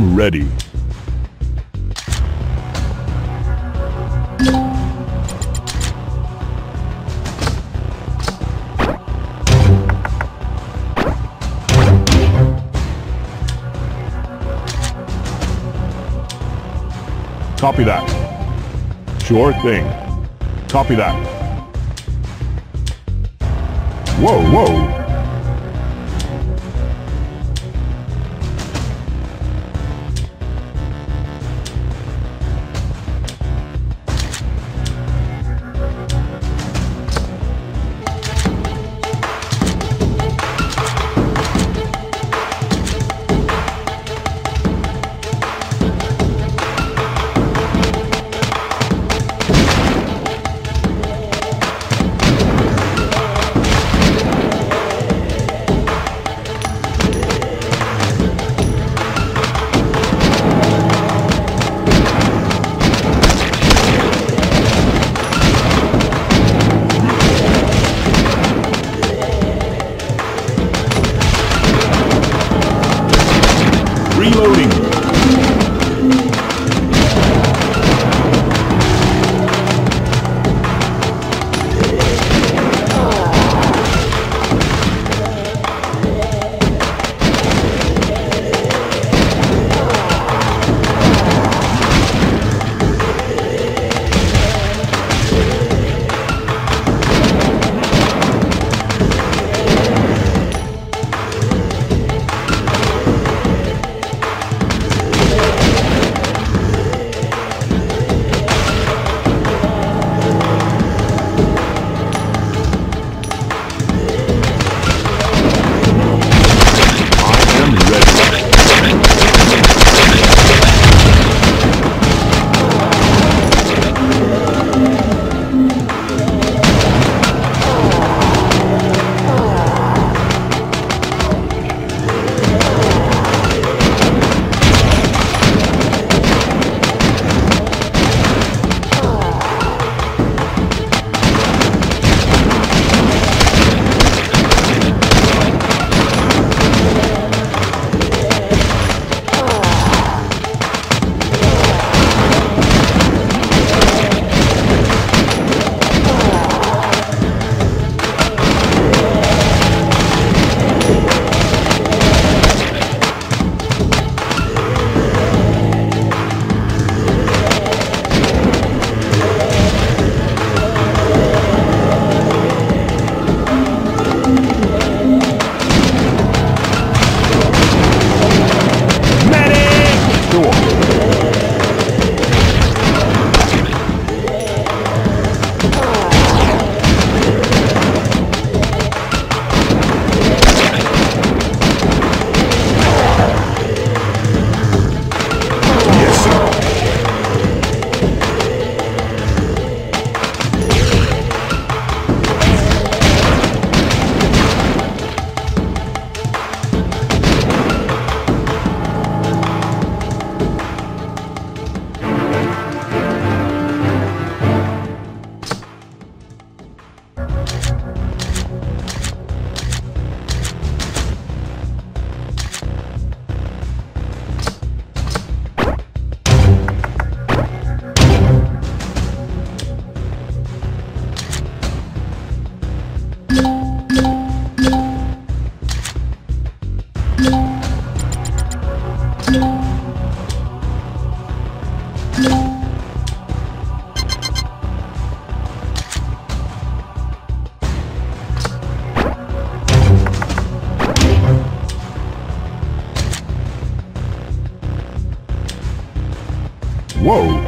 I'm ready. Copy that. Sure thing. Copy that. Whoa, whoa. Whoa!